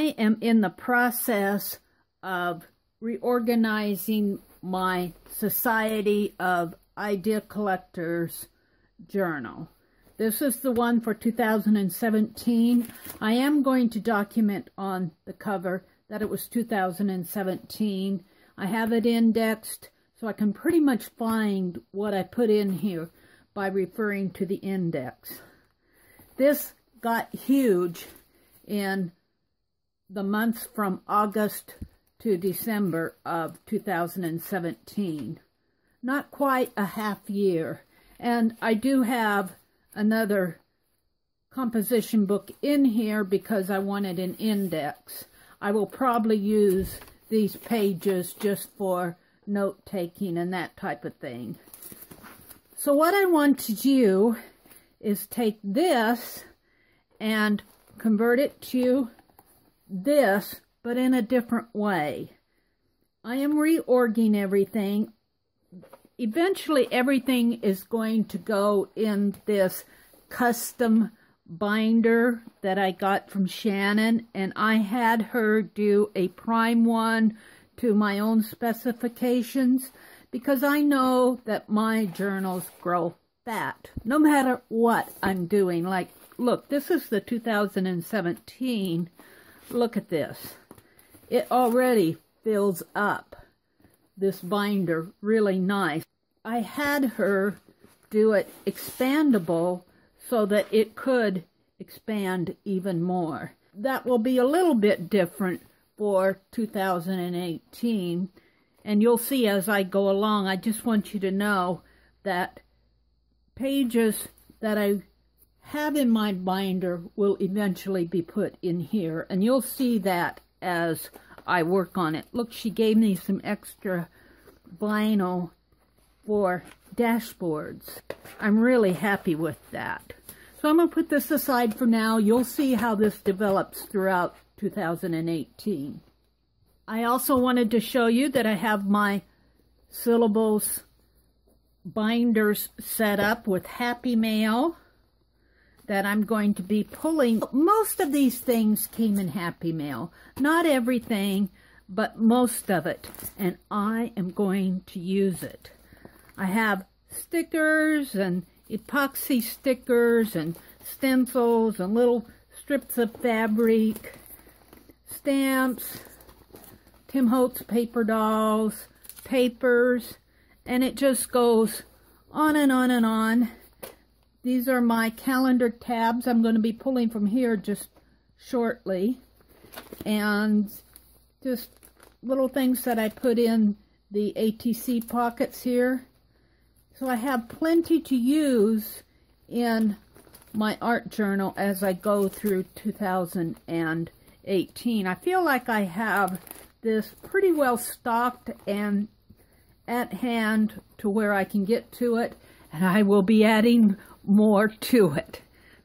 I am in the process of reorganizing my Society of Idea Collectors journal. This is the one for 2017. I am going to document on the cover that it was 2017. I have it indexed, so I can pretty much find what I put in here by referring to the index. This got huge in the months from August to December of 2017. Not quite a half year. And I do have another composition book in here because I wanted an index. I will probably use these pages just for note-taking and that type of thing. So what I want to do is take this and convert it to this, but in a different way. I am reorging everything. Eventually, everything is going to go in this custom binder that I got from Shannon, and I had her do a prime one to my own specifications because I know that my journals grow fat no matter what I'm doing. Like, look, this is the 2017. Look at this. It already fills up this binder really nice. I had her do it expandable so that it could expand even more. That will be a little bit different for 2018, and you'll see as I go along. I just want you to know that pages that I have in my binder will eventually be put in here, and you'll see that as I work on it. Look, she gave me some extra vinyl for dashboards. I'm really happy with that. So I'm going to put this aside for now. You'll see how this develops throughout 2018. I also wanted to show you that I have my syllables binders set up with Happy Mail that I'm going to be pulling. Most of these things came in Happy Mail. Not everything, but most of it. And I am going to use it. I have stickers and epoxy stickers and stencils and little strips of fabric, stamps, Tim Holtz paper dolls, papers, and it just goes on and on and on. These are my calendar tabs I'm going to be pulling from here just shortly, and just little things that I put in the ATC pockets here. So I have plenty to use in my art journal as I go through 2018. I feel like I have this pretty well stocked and at hand to where I can get to it, and I will be adding more to it.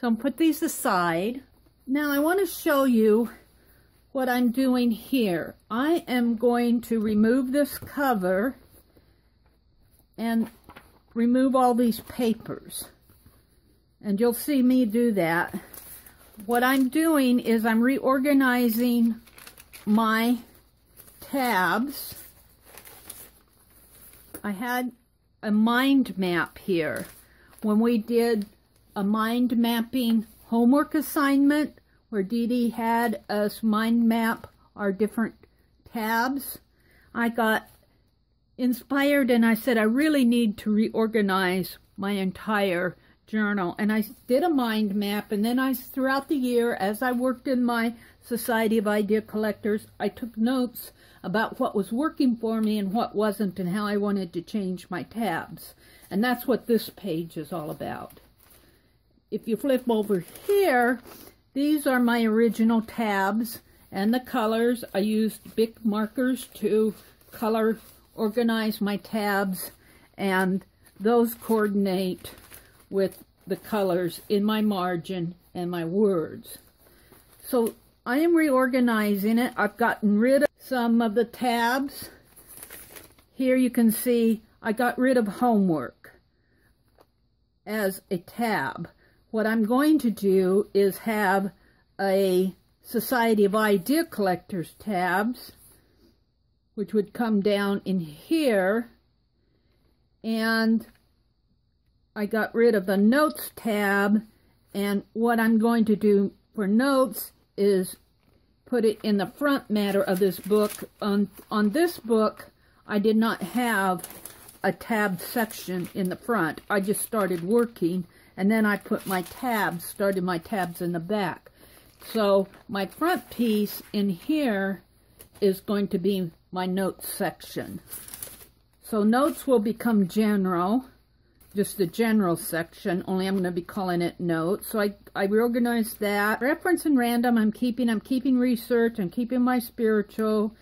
So I'm going to put these aside. Now I want to show you what I'm doing here. I am going to remove this cover and remove all these papers, and you'll see me do that. What I'm doing is I'm reorganizing my tabs. I had a mind map here. When we did a mind mapping homework assignment where Dee Dee had us mind map our different tabs, I got inspired and I said I really need to reorganize my entire journal, and I did a mind map. And then I, throughout the year as I worked in my Society of Idea Collectors, I took notes about what was working for me and what wasn't, and how I wanted to change my tabs. And that's what this page is all about. If you flip over here, these are my original tabs and the colors. I used BIC markers to color organize my tabs, and those coordinate with the colors in my margin and my words. So I am reorganizing it. I've gotten rid of some of the tabs. Here you can see I got rid of homework as a tab. What I'm going to do is have a Society of Idea Collectors tabs, which would come down in here, and I got rid of the notes tab, and what I'm going to do for notes is put it in the front matter of this book. On this book, I did not have a tab section in the front. I just started working, and then I put my tabs, started my tabs in the back. So my front piece in here is going to be my notes section. So notes will become general, just the general section, only I'm going to be calling it notes. So I reorganized that. Reference and random, I'm keeping research, I'm keeping my spiritual,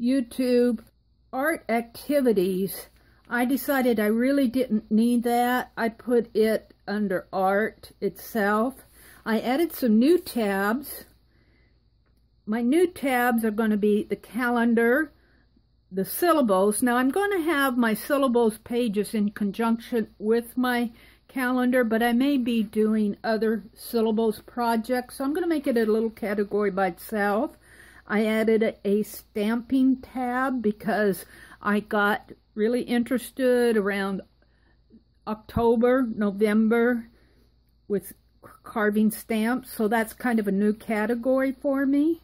YouTube, art activities. I decided I really didn't need that. I put it under art itself. I added some new tabs. My new tabs are going to be the calendar, the syllables. Now I'm going to have my syllables pages in conjunction with my calendar, but I may be doing other syllables projects, so I'm going to make it a little category by itself. I added a stamping tab because I got really interested around October, November with carving stamps, so that's kind of a new category for me.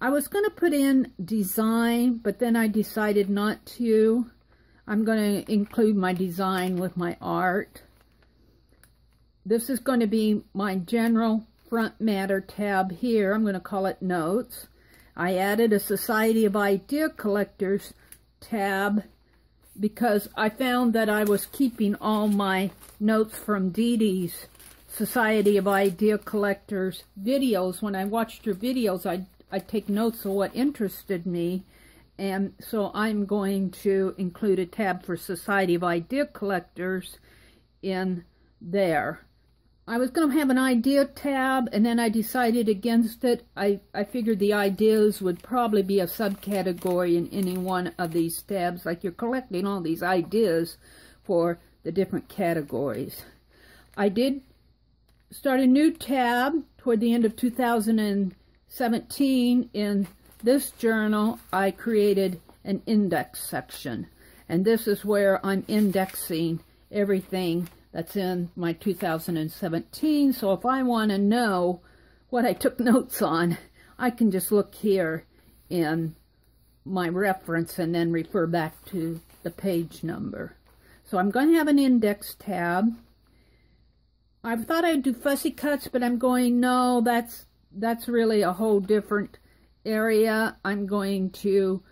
I was going to put in design, but then I decided not to. I'm going to include my design with my art. This is going to be my general front matter tab here. I'm going to call it notes. I added a Society of Idea Collectors tab because I found that I was keeping all my notes from Dee Dee's Society of Idea Collectors videos. When I watched her videos, I take notes of what interested me, and so I'm going to include a tab for Society of Idea Collectors in there. I was going to have an idea tab, and then I decided against it. I figured the ideas would probably be a subcategory in any one of these tabs, like you're collecting all these ideas for the different categories. I did start a new tab toward the end of 2017. In this journal, I created an index section, and this is where I'm indexing everything that's in my 2017. So if I want to know what I took notes on, I can just look here in my reference and then refer back to the page number. So I'm going to have an index tab. I thought I'd do fussy cuts, but I'm going, no, that's really a whole different area. I'm going to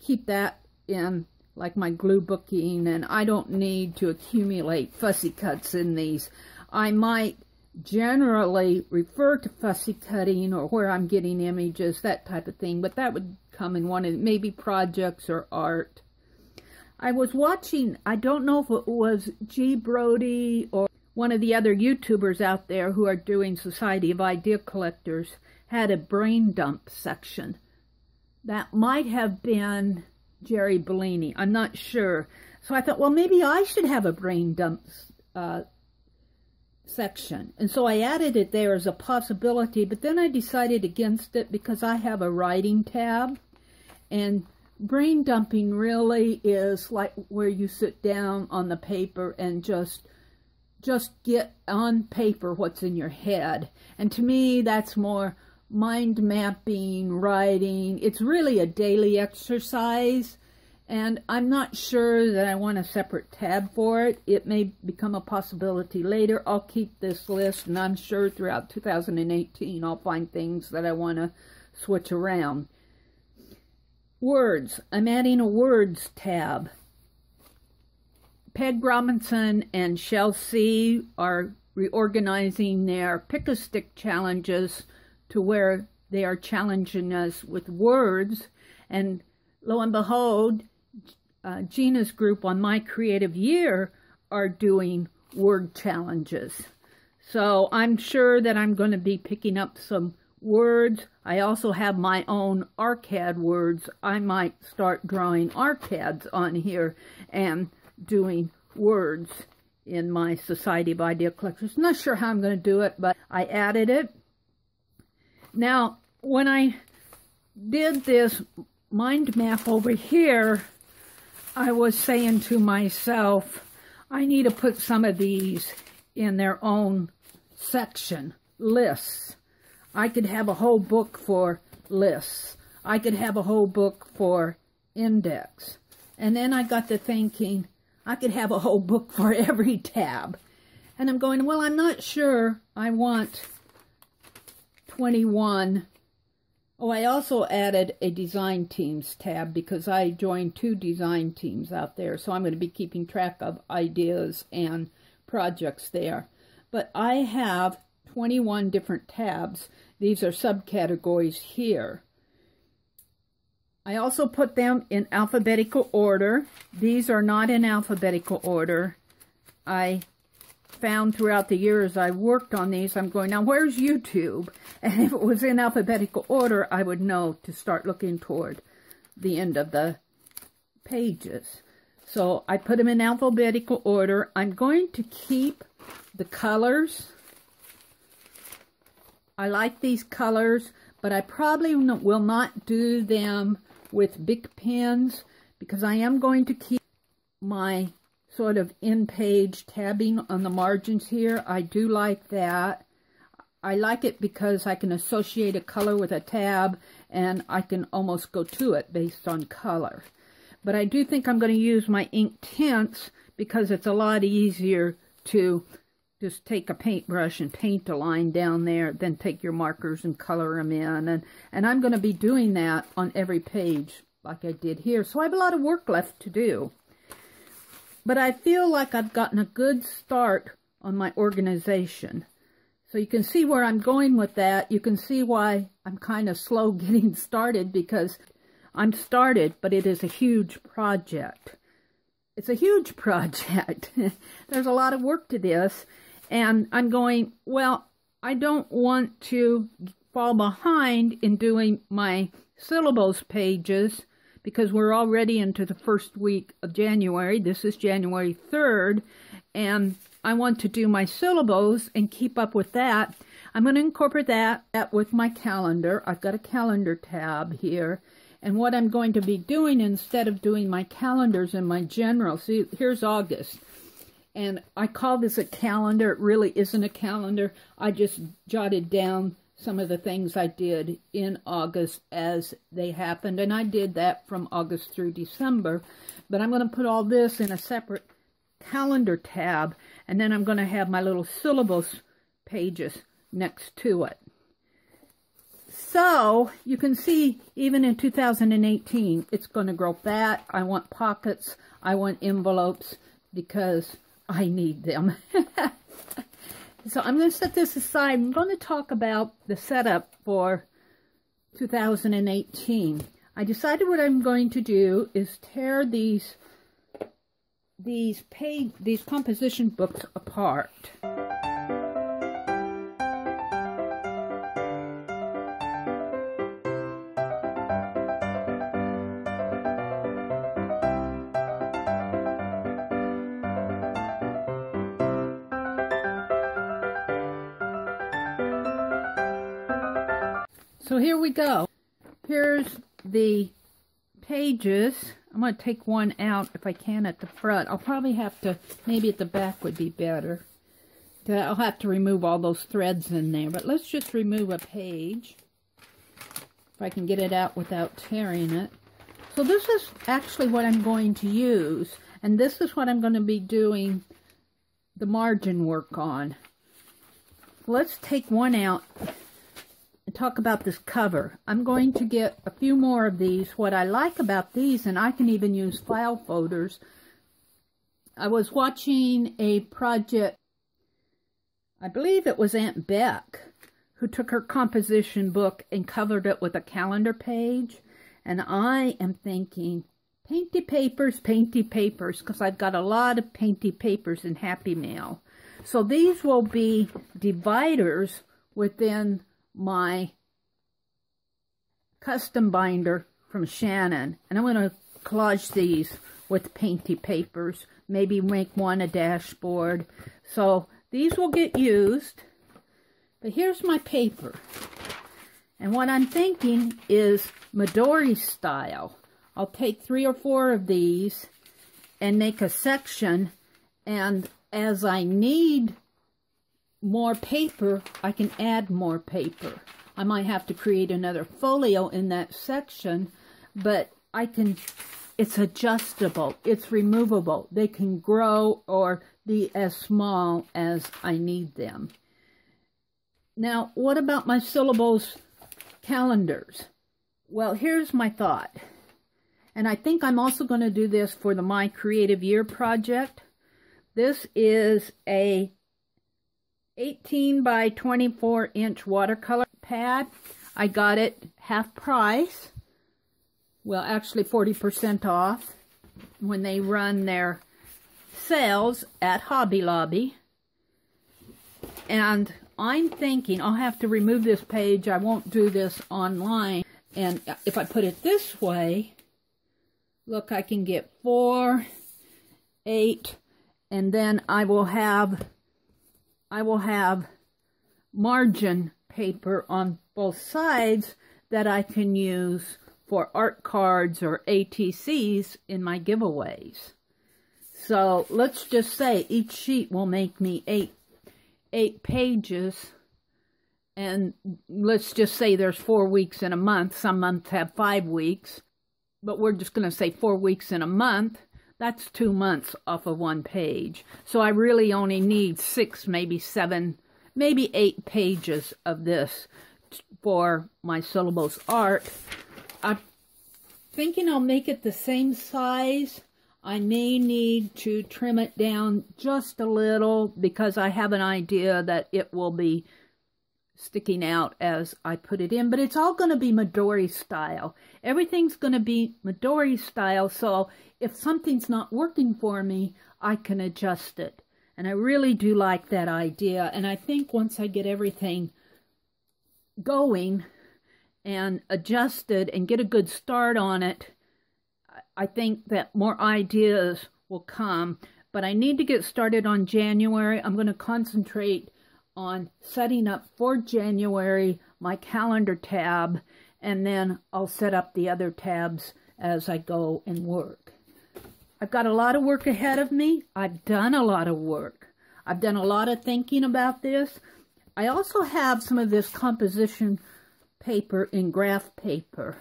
keep that in like my glue booking, and I don't need to accumulate fussy cuts in these. I might generally refer to fussy cutting or where I'm getting images, that type of thing, but that would come in one of maybe projects or art. I was watching, I don't know if it was G. Brody or one of the other YouTubers out there who are doing Society of Idea Collectors, had a brain dump section. That might have been Jerry Bellini, I'm not sure. So I thought, well, maybe I should have a brain dump section. And so I added it there as a possibility, but then I decided against it because I have a writing tab, and brain dumping really is like where you sit down on the paper and just get on paper what's in your head. And to me, that's more mind mapping, writing. It's really a daily exercise, and I'm not sure that I want a separate tab for it. It may become a possibility later. I'll keep this list, and I'm sure throughout 2018 I'll find things that I want to switch around. Words. I'm adding a words tab. Peg Robinson and Chelsea are reorganizing their pick-a-stick challenges to where they are challenging us with words. And lo and behold, Gina's group on My Creative Year are doing word challenges. So I'm sure that I'm going to be picking up some words. I also have my own ARCAD words. I might start drawing ARCADs on here and doing words in my Society of Idea Collectors. Not sure how I'm going to do it, but I added it. Now, when I did this mind map over here, I was saying to myself, I need to put some of these in their own section, lists. I could have a whole book for lists. I could have a whole book for index. And then I got to thinking, I could have a whole book for every tab. And I'm going, well, I'm not sure I want 21. Oh, I also added a design teams tab because I joined 2 design teams out there. So I'm going to be keeping track of ideas and projects there. But I have 21 different tabs. These are subcategories here. I also put them in alphabetical order. These are not in alphabetical order. I found throughout the years I worked on these, I'm going, now where's YouTube? And if it was in alphabetical order, I would know to start looking toward the end of the pages. So I put them in alphabetical order. I'm going to keep the colors. I like these colors, but I probably will not do them with big pens because I am going to keep my sort of in-page tabbing on the margins here. I do like that. I like it because I can associate a color with a tab and I can almost go to it based on color. But I do think I'm going to use my ink tints because it's a lot easier to just take a paintbrush and paint a line down there, then take your markers and color them in. And I'm going to be doing that on every page like I did here. So I have a lot of work left to do. But I feel like I've gotten a good start on my organization. So you can see where I'm going with that. You can see why I'm kind of slow getting started because I'm started, but it is a huge project. It's a huge project. There's a lot of work to this. And I'm going, well, I don't want to fall behind in doing my syllables pages because we're already into the first week of January. This is January 3rd, and I want to do my syllables and keep up with that. I'm going to incorporate that with my calendar. I've got a calendar tab here, and what I'm going to be doing instead of doing my calendars and my general, see, here's August, and I call this a calendar. It really isn't a calendar. I just jotted down some of the things I did in August as they happened. And I did that from August through December. But I'm going to put all this in a separate calendar tab. And then I'm going to have my little syllables pages next to it. So you can see even in 2018, it's going to grow fat. I want pockets. I want envelopes because I need them. So I'm going to set this aside. I'm going to talk about the setup for 2018. I decided what I'm going to do is tear these composition books apart. So here we go. Here's the pages. I'm going to take one out if I can at the front. I'll probably have to, maybe at the back would be better. I'll have to remove all those threads in there. But let's just remove a page, if I can get it out without tearing it. So this is actually what I'm going to use. And this is what I'm going to be doing the margin work on. Let's take one out. Talk about this cover. I'm going to get a few more of these. What I like about these, and I can even use file folders. I was watching a project, I believe it was Aunt Beck, who took her composition book and covered it with a calendar page. And I am thinking, painty papers, because I've got a lot of painty papers in Happy Mail. So these will be dividers within my custom binder from Shannon, and I'm going to collage these with painty papers, maybe make one a dashboard. So these will get used, but here's my paper, And what I'm thinking is Midori style. I'll take 3 or 4 of these and make a section, and as I need more paper, I can add more paper. I might have to create another folio in that section, but I can, it's adjustable, it's removable. They can grow or be as small as I need them. Now, what about my syllables calendars? Well, here's my thought. And I think I'm also going to do this for the My Creative Year project. This is a 18 by 24 inch watercolor pad. I got it half price. Well, actually 40% off when they run their sales at Hobby Lobby. And I'm thinking I'll have to remove this page. I won't do this online. And if I put it this way, look, I can get 4, 8, and then I will have margin paper on both sides that I can use for art cards or ATCs in my giveaways. So let's just say each sheet will make me eight pages, and let's just say there's 4 weeks in a month. Some months have 5 weeks. But we're just going to say 4 weeks in a month. That's 2 months off of one page. So I really only need 6, maybe 7, maybe 8 pages of this for my syllables art. I'm thinking I'll make it the same size. I may need to trim it down just a little because I have an idea that it will be sticking out as I put it in, but it's all going to be Midori style. Everything's going to be Midori style, so if something's not working for me, I can adjust it. And I really do like that idea, and I think once I get everything going and adjusted and get a good start on it, I think that more ideas will come. But I need to get started on January. I'm going to concentrate on setting up for January my calendar tab, and then I'll set up the other tabs as I go and work. I've got a lot of work ahead of me. I've done a lot of work. I've done a lot of thinking about this. I also have some of this composition paper and graph paper,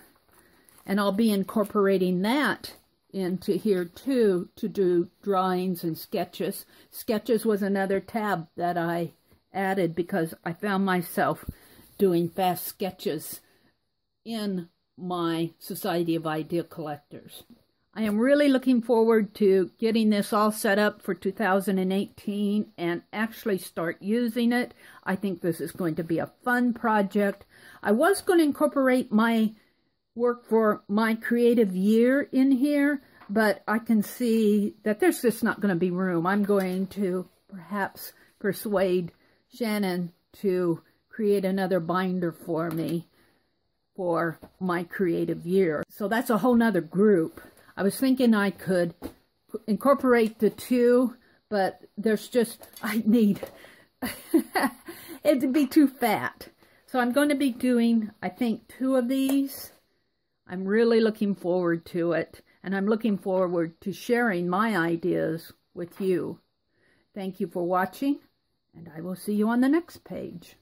and I'll be incorporating that into here too to do drawings and sketches. Sketches was another tab that I added because I found myself doing fast sketches in my Society of Idea Collectors. I am really looking forward to getting this all set up for 2018 and actually start using it. I think this is going to be a fun project. I was going to incorporate my work for My Creative Year in here, but I can see that there's just not going to be room. I'm going to perhaps persuade Shannon to create another binder for me for My Creative Year. So that's a whole nother group. I was thinking I could incorporate the two, but there's just, I need, it'd be too fat. So I'm going to be doing, I think, 2 of these. I'm really looking forward to it, and I'm looking forward to sharing my ideas with you. Thank you for watching. And I will see you on the next page.